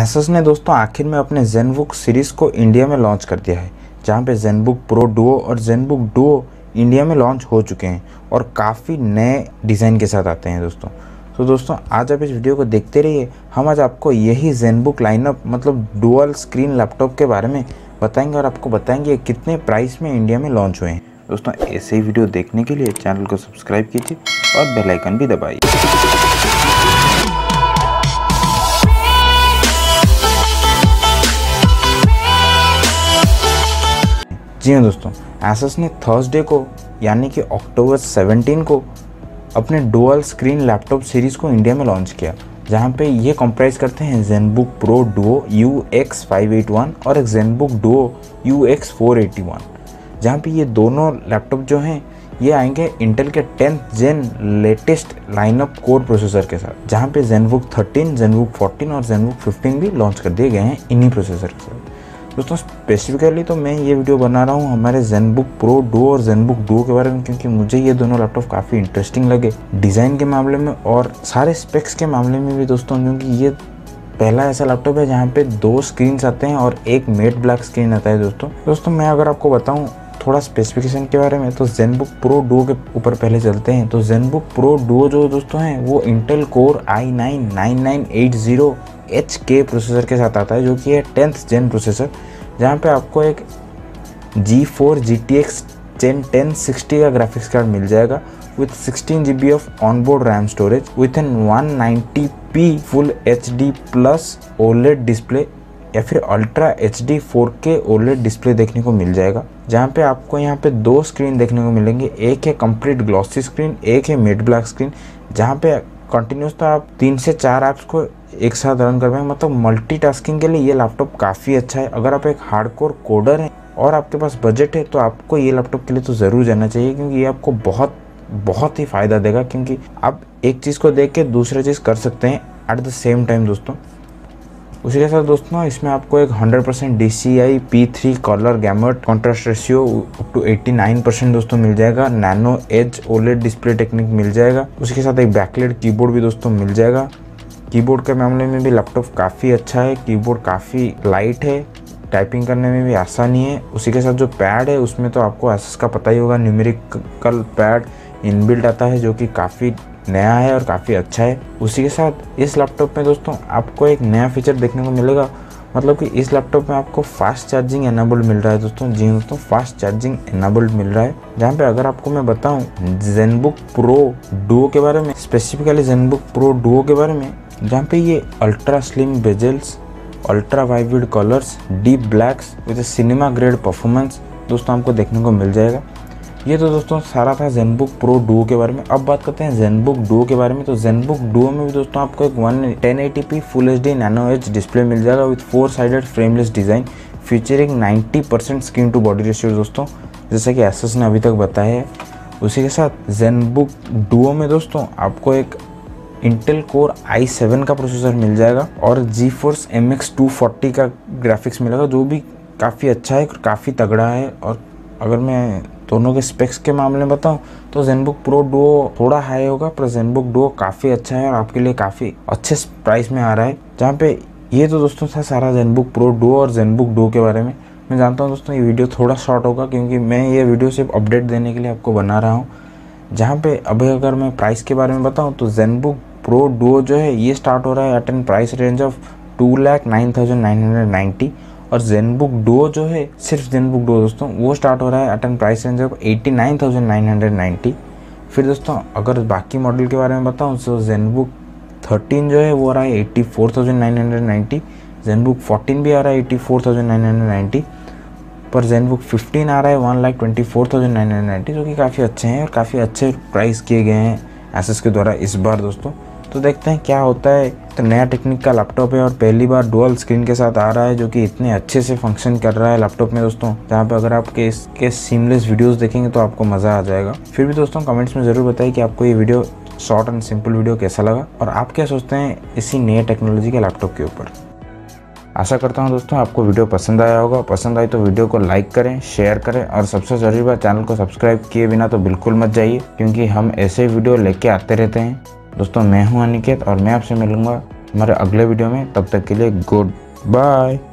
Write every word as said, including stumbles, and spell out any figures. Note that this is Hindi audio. एसस ने दोस्तों आखिर में अपने ज़ेनबुक सीरीज़ को इंडिया में लॉन्च कर दिया है, जहां पे ज़ेनबुक प्रो डुओ और ज़ेनबुक डुओ इंडिया में लॉन्च हो चुके हैं और काफ़ी नए डिज़ाइन के साथ आते हैं दोस्तों। तो दोस्तों आज आप इस वीडियो को देखते रहिए, हम आज आपको यही ज़ेनबुक लाइनअप मतलब डुअल स्क्रीन लैपटॉप के बारे में बताएंगे और आपको बताएंगे कितने प्राइस में इंडिया में लॉन्च हुए हैं। दोस्तों ऐसे ही वीडियो देखने के लिए चैनल को सब्सक्राइब कीजिए और बेल आइकन भी दबाइए। जी हाँ दोस्तों, एसस ने थर्सडे को यानी कि अक्टूबर सत्रह को अपने डुअल स्क्रीन लैपटॉप सीरीज़ को इंडिया में लॉन्च किया, जहां पे ये कंप्राइज करते हैं Zenbook pro duo U X five eight one और एक Zenbook duo U X four eighty one, जहाँ पर ये दोनों लैपटॉप जो हैं ये आएंगे इंटेल के tenth gen latest lineup core processor के साथ, जहाँ पे ज़ेनबुक थर्टीन, ज़ेनबुक फोर्टीन और ज़ेनबुक फिफ्टीन भी लॉन्च कर दिए गए हैं इन्हीं प्रोसेसर के साथ। दोस्तों स्पेसिफिकली तो मैं ये वीडियो बना रहा हूँ हमारे ज़ेनबुक प्रो डुओ और ज़ेनबुक डुओ के बारे में, क्योंकि मुझे ये दोनों लैपटॉप काफ़ी इंटरेस्टिंग लगे डिज़ाइन के मामले में और सारे स्पेक्स के मामले में भी दोस्तों, क्योंकि ये पहला ऐसा लैपटॉप है जहाँ पे दो स्क्रीन्स आते हैं और एक मेट ब्लैक स्क्रीन आता है। दोस्तों दोस्तों मैं अगर आपको बताऊँ थोड़ा स्पेसिफिकेशन के बारे में तो ज़ेनबुक प्रो डुओ के ऊपर पहले चलते हैं। तो ज़ेनबुक प्रो डुओ जो दोस्तों हैं वो Intel core i nine nine nine eight zero H के प्रोसेसर के साथ आता है, जो कि है टेंथ जेन प्रोसेसर, जहाँ पे आपको एक GeForce G T X gen ten sixty का ग्राफिक्स कार्ड मिल जाएगा with sixteen G B of onboard RAM storage with an one ninety p full H D plus OLED display या फिर ultra H D four K OLED display देखने को मिल जाएगा, जहाँ पे आपको यहाँ पे दो स्क्रीन देखने को मिलेंगे, एक है कंप्लीट ग्लॉसी स्क्रीन, एक है मेट ब्लैक स्क्रीन, जहाँ पे कंटिन्यूस तो आप तीन से चार ऐप्स को एक साथ रन कर पाएंगे। मतलब मल्टीटास्किंग के लिए ये लैपटॉप काफ़ी अच्छा है। अगर आप एक हार्डकोर कोडर हैं और आपके पास बजट है तो आपको ये लैपटॉप के लिए तो ज़रूर जाना चाहिए, क्योंकि ये आपको बहुत बहुत ही फ़ायदा देगा, क्योंकि आप एक चीज़ को देख के दूसरा चीज़ कर सकते हैं एट द सेम टाइम दोस्तों। उसी के साथ दोस्तों इसमें आपको एक hundred percent D C I P three colour gamut contrast ratio up to eighty nine percent दोस्तों मिल जाएगा, nano edge OLED display technique मिल जाएगा, उसके साथ एक बैकलाइट कीबोर्ड भी दोस्तों मिल जाएगा। कीबोर्ड के मामले में भी लैपटॉप काफ़ी अच्छा है, कीबोर्ड काफ़ी लाइट है, टाइपिंग करने में भी आसानी है। उसी के साथ जो पैड है उसमें तो आपको एसस का पता ही होगा, न्यूमेरिकल पैड इनबिल्ट आता है जो कि काफ़ी नया है और काफ़ी अच्छा है। उसी के साथ इस लैपटॉप में दोस्तों आपको एक नया फीचर देखने को मिलेगा, मतलब कि इस लैपटॉप में आपको फास्ट चार्जिंग एनेबल्ड मिल रहा है दोस्तों। जी दोस्तों फास्ट चार्जिंग एनेबल्ड मिल रहा है, जहाँ पे अगर आपको मैं बताऊँ ज़ेनबुक प्रो डुओ के बारे में, स्पेसिफिकली ज़ेनबुक प्रो डुओ के बारे में, जहाँ पे ये ultra slim bezels, ultra vivid colours, deep blacks with cinema grade performance दोस्तों आपको देखने को मिल जाएगा। ये तो दोस्तों सारा था ज़ेनबुक प्रो डुओ के बारे में। अब बात करते हैं ज़ेनबुक डुओ के बारे में। तो ज़ेनबुक डुओ में भी दोस्तों आपको एक one ten eighty p full H D nano edge display मिल जाएगा with four sided frameless design featuring ninety percent screen to body ratio दोस्तों, जैसा कि एसस ने अभी तक बताया है। उसी के साथ ज़ेनबुक डुओ में दोस्तों आपको एक इंटेल कोर आई सेवन का प्रोसेसर मिल जाएगा और GeForce M X two forty का ग्राफिक्स मिलेगा, जो भी काफ़ी अच्छा है, काफ़ी तगड़ा है। और अगर मैं दोनों के स्पेक्स के मामले में बताऊं तो ज़ेनबुक प्रो डुओ थोड़ा हाई होगा, पर ज़ेनबुक डुओ काफ़ी अच्छा है और आपके लिए काफ़ी अच्छे प्राइस में आ रहा है। जहाँ पे ये तो दोस्तों था सारा ज़ेनबुक प्रो डुओ और ज़ेनबुक डुओ के बारे में। मैं जानता हूँ दोस्तों ये वीडियो थोड़ा शॉर्ट होगा, क्योंकि मैं ये वीडियो सिर्फ अपडेट देने के लिए आपको बना रहा हूँ। जहाँ पे अभी अगर मैं प्राइस के बारे में बताऊँ तो ज़ेनबुक प्रो डुओ जो है ये स्टार्ट हो रहा है at an price range of two lakh nine thousand nine hundred ninety, और ज़ेनबुक डुओ जो है सिर्फ ज़ेनबुक डुओ दोस्तों वो स्टार्ट हो रहा है at an price range of eighty nine thousand nine hundred ninety. फिर दोस्तों अगर बाकी मॉडल के बारे में बताऊं तो ज़ेनबुक थर्टीन जो है वो आ रहा है eighty four thousand nine hundred ninety, Zenbook fourteen भी आ रहा है eighty four thousand nine hundred ninety, पर ज़ेनबुक फिफ्टीन आ रहा है one lakh twenty four thousand nine hundred ninety, जो कि काफ़ी अच्छे हैं और काफ़ी अच्छे प्राइस किए गए हैं एसस के द्वारा इस बार दोस्तों। तो देखते हैं क्या होता है। तो नया टेक्निक का लैपटॉप है और पहली बार डुअल स्क्रीन के साथ आ रहा है, जो कि इतने अच्छे से फंक्शन कर रहा है लैपटॉप में दोस्तों, जहाँ पे अगर आपके इसके सीमलेस वीडियोस देखेंगे तो आपको मज़ा आ जाएगा। फिर भी दोस्तों कमेंट्स में ज़रूर बताइए कि आपको ये video short and simple video कैसा लगा और आप क्या सोचते हैं इसी नए टेक्नोलॉजी के लैपटॉप के ऊपर। आशा करता हूँ दोस्तों आपको वीडियो पसंद आया होगा। पसंद आई तो वीडियो को लाइक करें, शेयर करें और सबसे ज़रूरी बात चैनल को सब्सक्राइब किए बिना तो बिल्कुल मत जाइए, क्योंकि हम ऐसे वीडियो लेके आते रहते हैं दोस्तों। मैं हूं अनिकेत और मैं आपसे मिलूंगा हमारे अगले वीडियो में। तब तक के लिए गुड बाय।